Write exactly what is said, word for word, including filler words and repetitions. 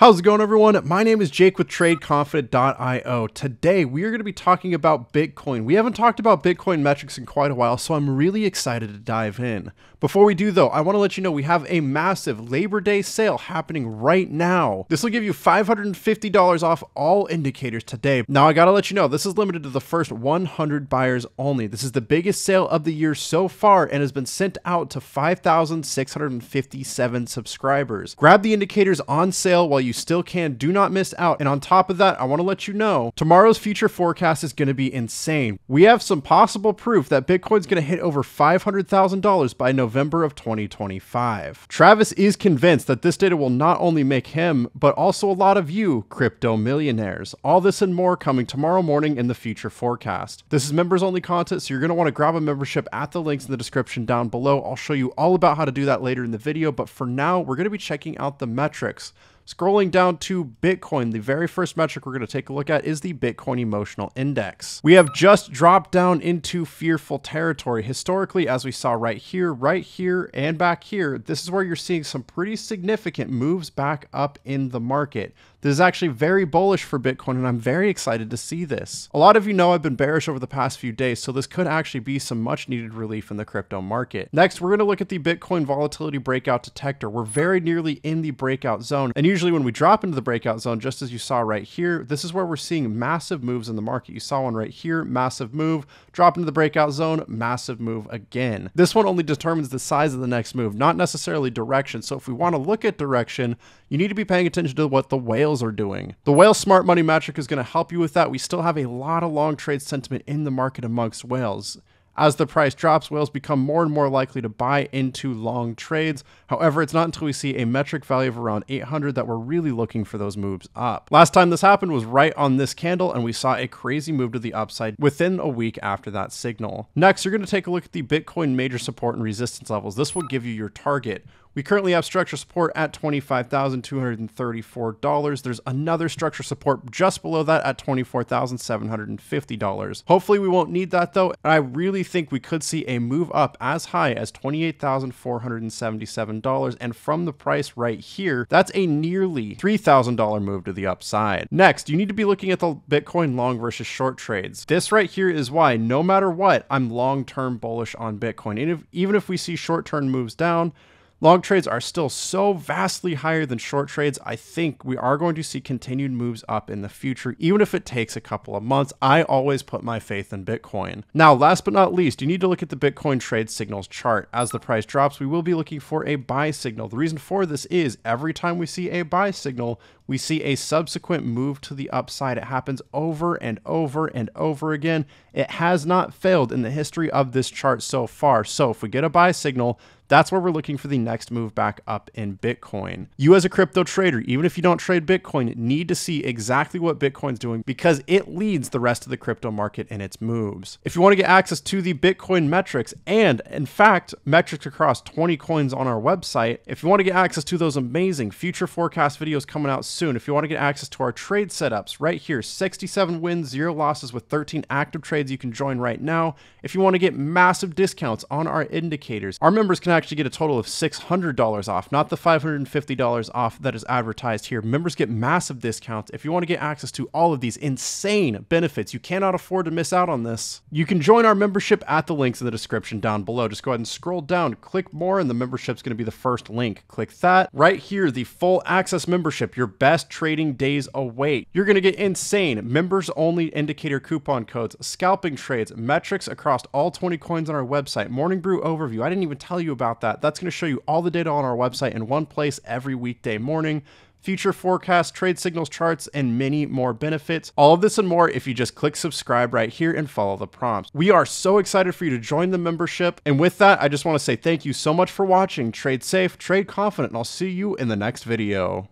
How's it going, everyone? My name is Jake with Trade Confident dot i o. Today, we are going to be talking about Bitcoin. We haven't talked about Bitcoin metrics in quite a while, so I'm really excited to dive in. Before we do, though, I want to let you know we have a massive Labor Day sale happening right now. This will give you five hundred fifty dollars off all indicators today. Now, I got to let you know, this is limited to the first one hundred buyers only. This is the biggest sale of the year so far and has been sent out to five thousand six hundred fifty-seven subscribers. Grab the indicators on sale while you still can. Do not miss out. And on top of that, I want to let you know tomorrow's future forecast is going to be insane. We have some possible proof that Bitcoin's going to hit over five hundred thousand dollars by November of twenty twenty-five. Travis is convinced that this data will not only make him, but also a lot of you crypto millionaires. All this and more coming tomorrow morning in the future forecast. This is members only content, so you're going to want to grab a membership at the links in the description down below. I'll show you all about how to do that later in the video, but for now, we're going to be checking out the metrics. Scrolling down to Bitcoin, the very first metric we're going to take a look at is the Bitcoin Emotional Index. We have just dropped down into fearful territory. Historically, as we saw right here, right here, and back here, this is where you're seeing some pretty significant moves back up in the market. This is actually very bullish for Bitcoin, and I'm very excited to see this. A lot of you know I've been bearish over the past few days, so this could actually be some much needed relief in the crypto market. Next, we're going to look at the Bitcoin volatility breakout detector. We're very nearly in the breakout zone, and you Usually when we drop into the breakout zone, just as you saw right here, this is where we're seeing massive moves in the market. You saw one right here, massive move, drop into the breakout zone, massive move again. This one only determines the size of the next move, not necessarily direction. So if we want to look at direction, you need to be paying attention to what the whales are doing. The whale smart money metric is going to help you with that. We still have a lot of long trade sentiment in the market amongst whales. As the price drops, whales become more and more likely to buy into long trades. However, it's not until we see a metric value of around eight hundred that we're really looking for those moves up. Last time this happened was right on this candle, and we saw a crazy move to the upside within a week after that signal. Next, you're going to take a look at the Bitcoin major support and resistance levels. This will give you your target. We currently have structure support at twenty-five thousand two hundred thirty-four dollars. There's another structure support just below that at twenty-four thousand seven hundred fifty dollars. Hopefully we won't need that though. And I really think we could see a move up as high as twenty-eight thousand four hundred seventy-seven dollars. And from the price right here, that's a nearly three thousand dollar move to the upside. Next, you need to be looking at the Bitcoin long versus short trades. This right here is why, no matter what, I'm long-term bullish on Bitcoin. And if, even if we see short-term moves down, long trades are still so vastly higher than short trades. I think we are going to see continued moves up in the future, even if it takes a couple of months. I always put my faith in Bitcoin. Now, last but not least, you need to look at the Bitcoin trade signals chart. As the price drops, we will be looking for a buy signal. The reason for this is every time we see a buy signal, we see a subsequent move to the upside. It happens over and over and over again. It has not failed in the history of this chart so far. So if we get a buy signal, that's where we're looking for the next move back up in Bitcoin. You as a crypto trader, even if you don't trade Bitcoin, need to see exactly what Bitcoin's doing because it leads the rest of the crypto market in its moves. If you want to get access to the Bitcoin metrics and, in fact, metrics across twenty coins on our website, if you want to get access to those amazing future forecast videos coming out soon, if you want to get access to our trade setups right here, sixty-seven wins, zero losses with thirteen active trades you can join right now. If you want to get massive discounts on our indicators, our members can actually get a total of six hundred dollars off, not the five hundred fifty dollars off that is advertised here. Members get massive discounts. If you want to get access to all of these insane benefits, you cannot afford to miss out on this. You can join our membership at the links in the description down below. Just go ahead and scroll down, click more, and the membership's going to be the first link. Click that. Right here, the full access membership, your best trading days await. You're going to get insane members only indicator coupon codes, scalping trades, metrics across all twenty coins on our website, morning brew overview. I didn't even tell you about that. That's going to show you all the data on our website in one place every weekday morning, future forecasts, trade signals charts, and many more benefits. All of this and more if you just click subscribe right here and follow the prompts. We are so excited for you to join the membership. And with that, I just want to say thank you so much for watching. Trade safe, trade confident, and I'll see you in the next video.